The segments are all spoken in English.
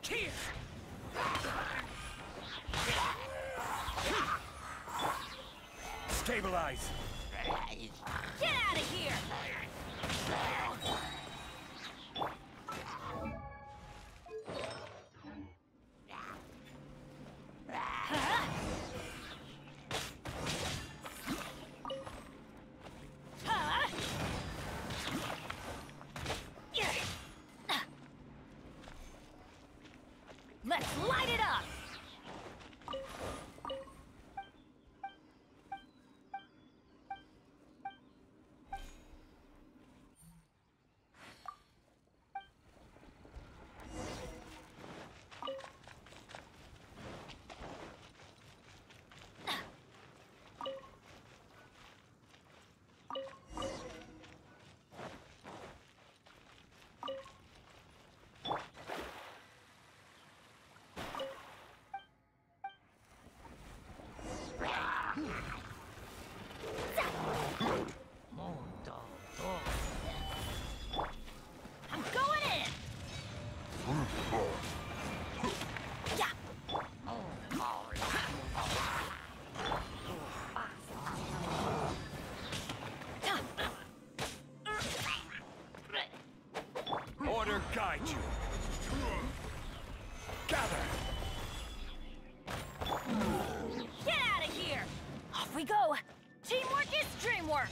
Here! Stabilize! Get out of here! Guide you. Gather. Get out of here. Off we go. Teamwork is dreamwork.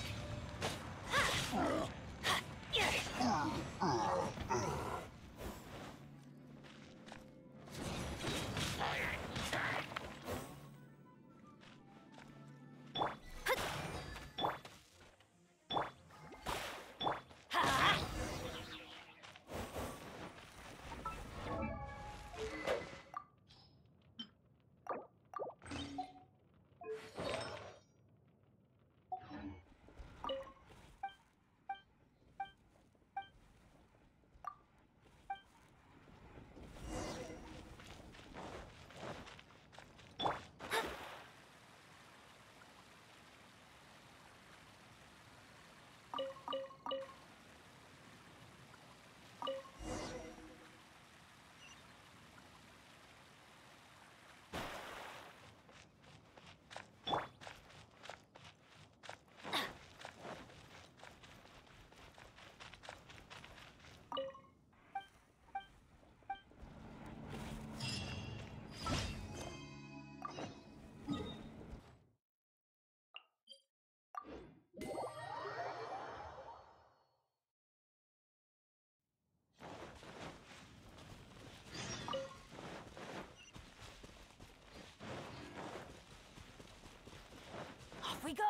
We go.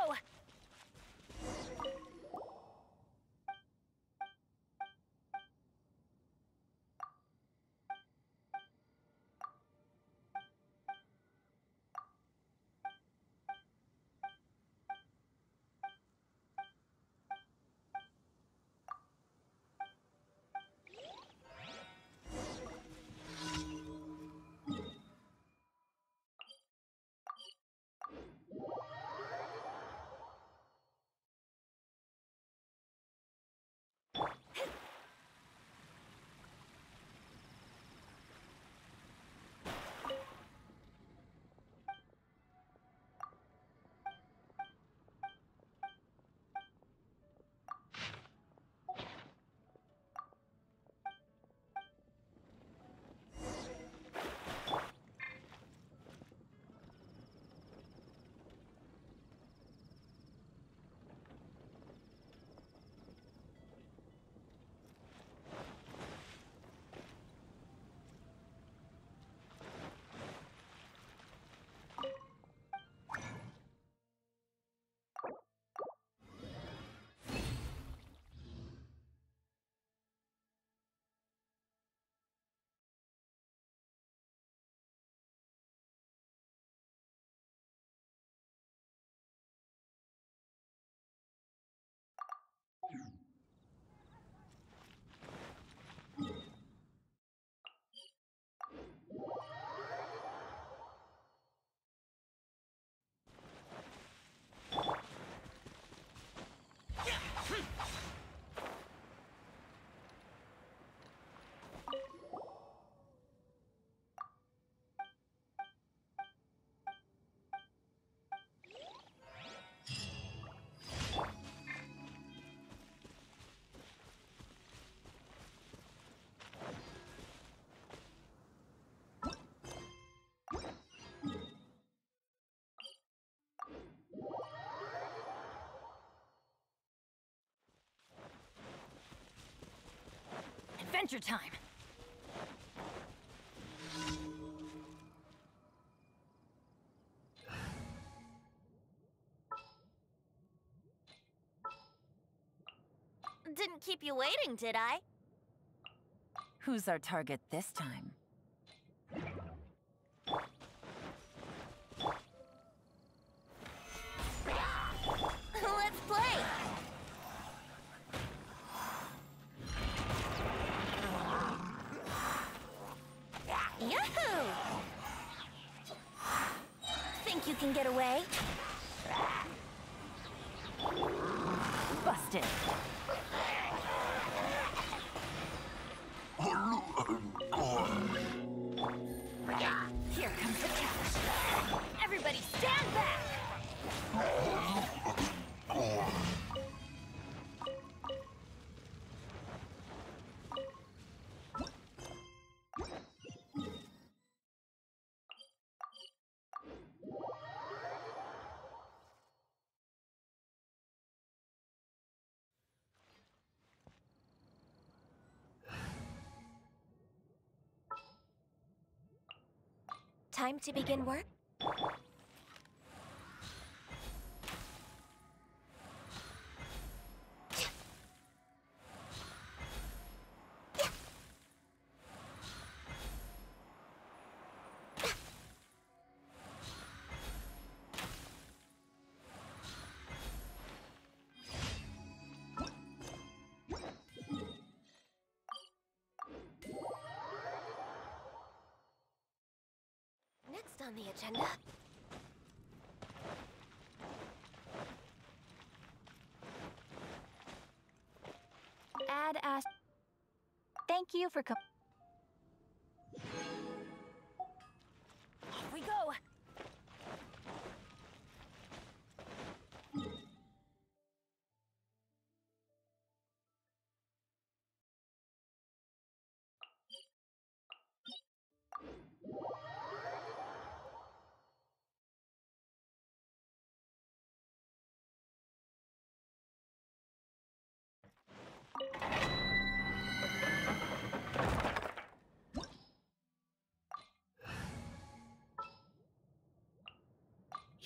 Adventure time! Didn't keep you waiting, did I? Who's our target this time? Let's play! Yahoo! Think you can get away? Busted! Here comes the catch! Everybody stand back! Time to begin work? On the agenda. Thank you for coming. Off we go.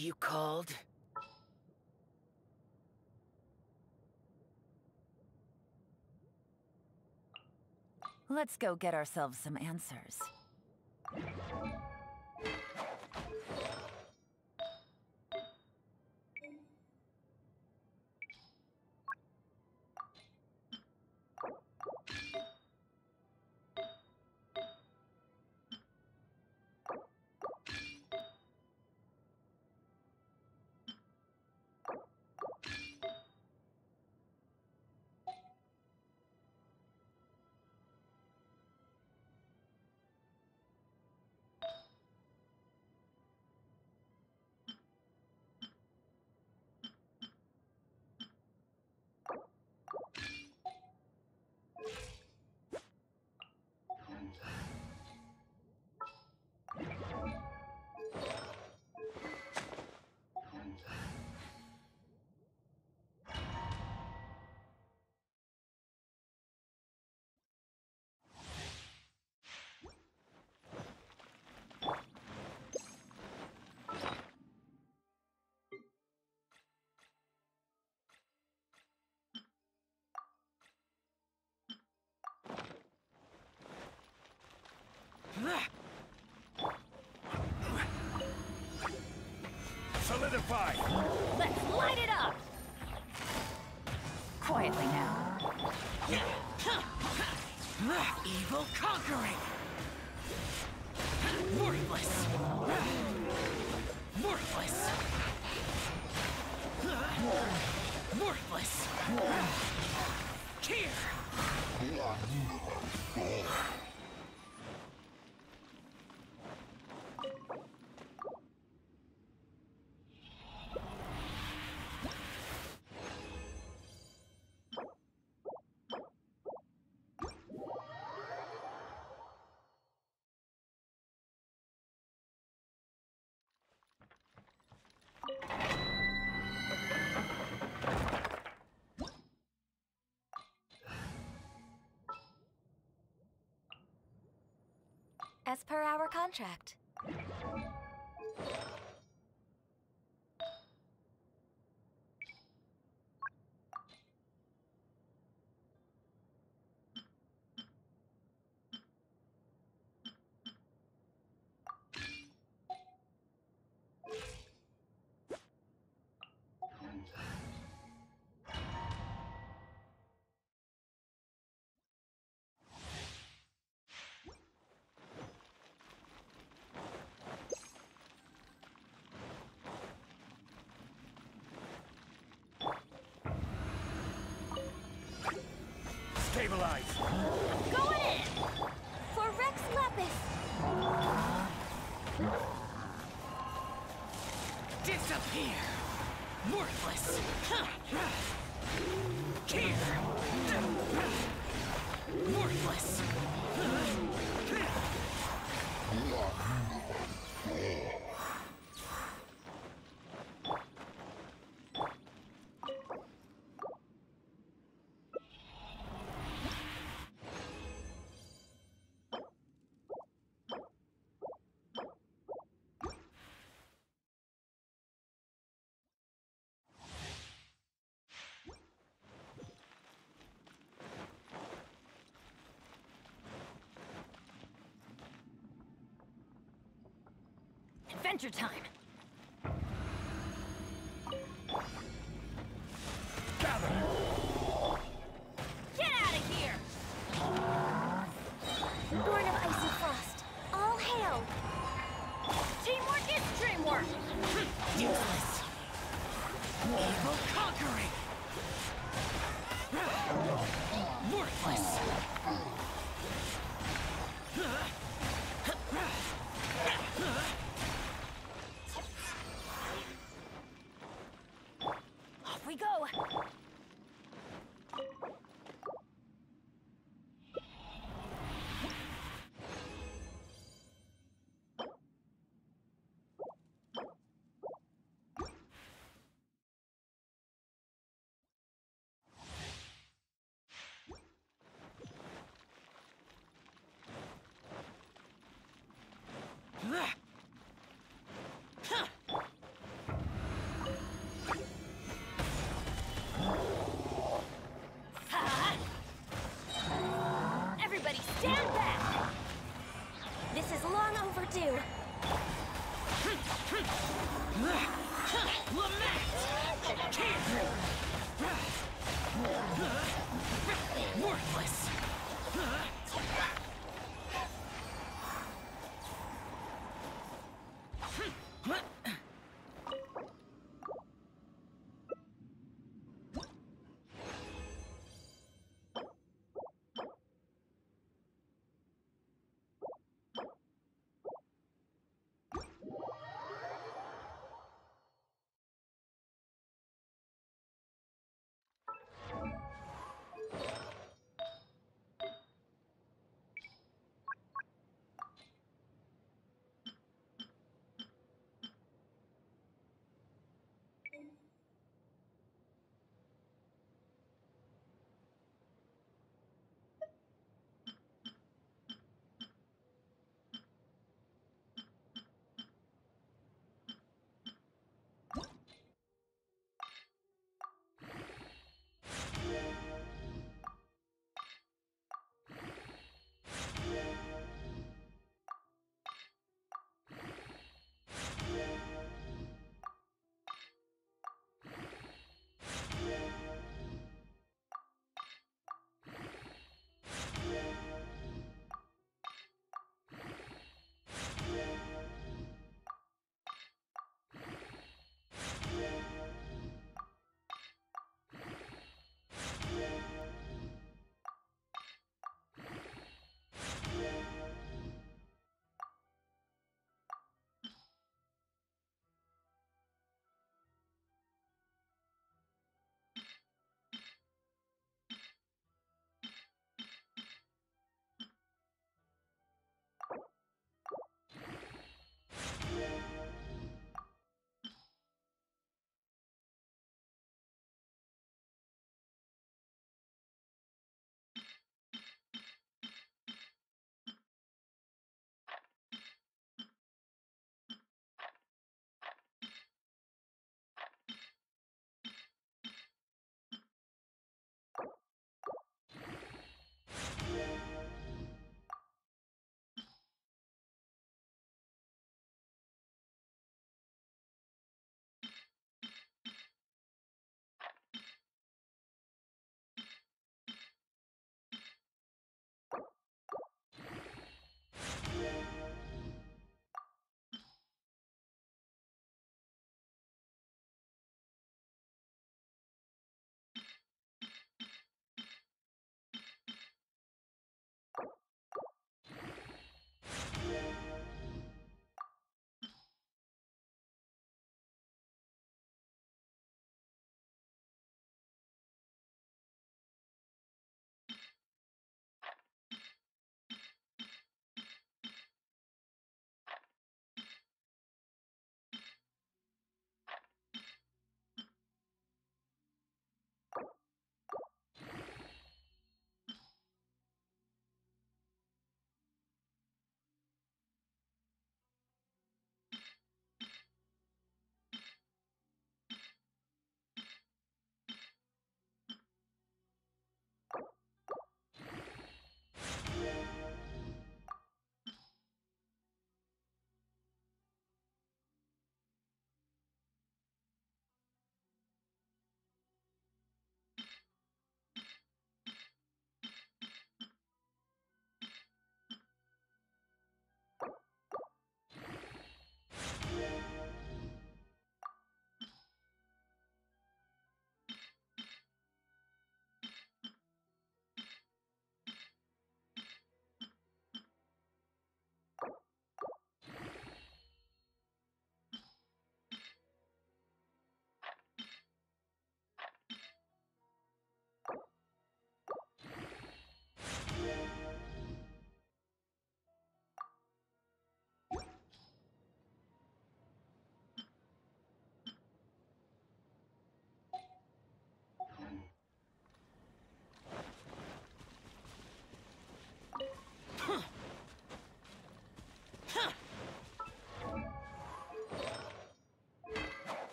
You called? Let's go get ourselves some answers. Solidify! Let's light it up! Quietly now. Evil conquering! Worthless! Worthless! Worthless! worthless. Here. As per our contract. Stabilize! Going in! For Rex Lapis! Disappear! Worthless! Here! Worthless! Adventure time! Gather! Get out of here! Born of icy frost, all hail! Teamwork is dreamwork! Useless! Evil conquering! Worthless!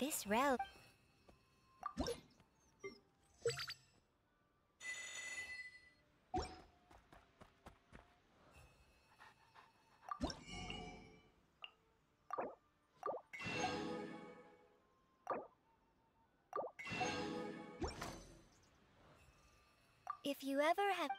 This row. If you ever have...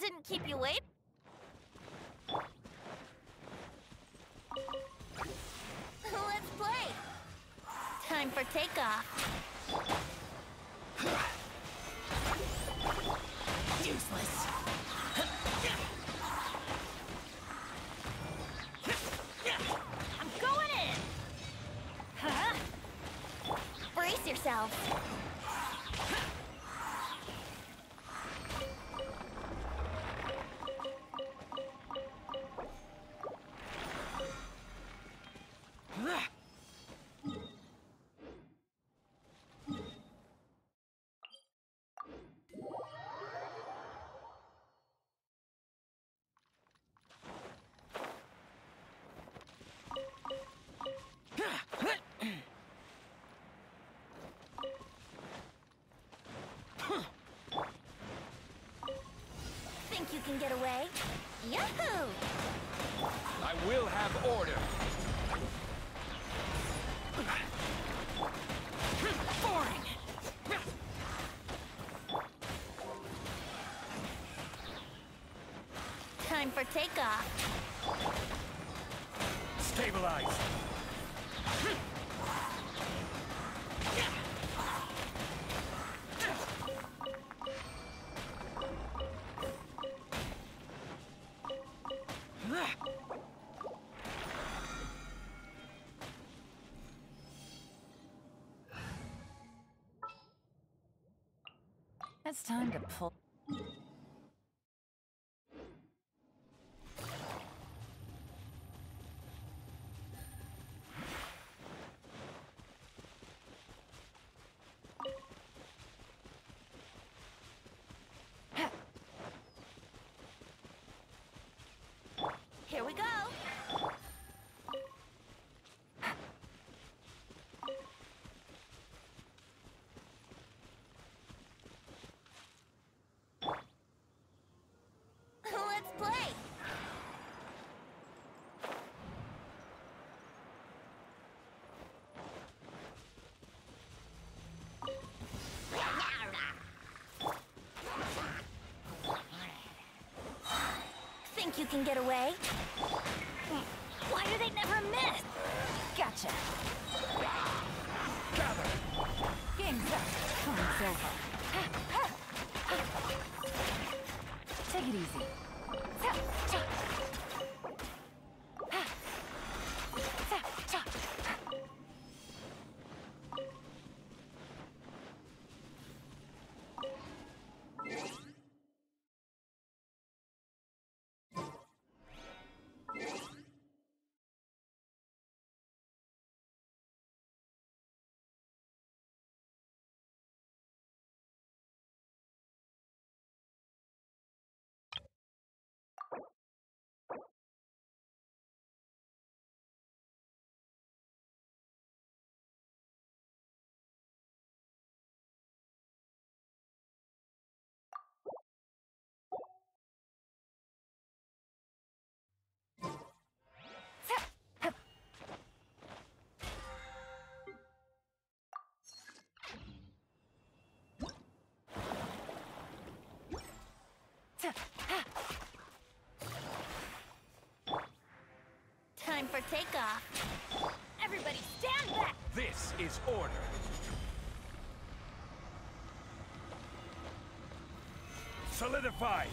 Didn't keep you waiting. Let's play. Time for takeoff. Useless. I'm going in. Huh? Brace yourself. You can get away. Yahoo! I will have order. Boring. Time for takeoff. Stabilize. It's time to pull. Here we go. You can get away. Why do they never miss? Gotcha. Gather. Game's up. Time's over. Take it easy. Time for takeoff. Everybody stand back! This is order. Solidify!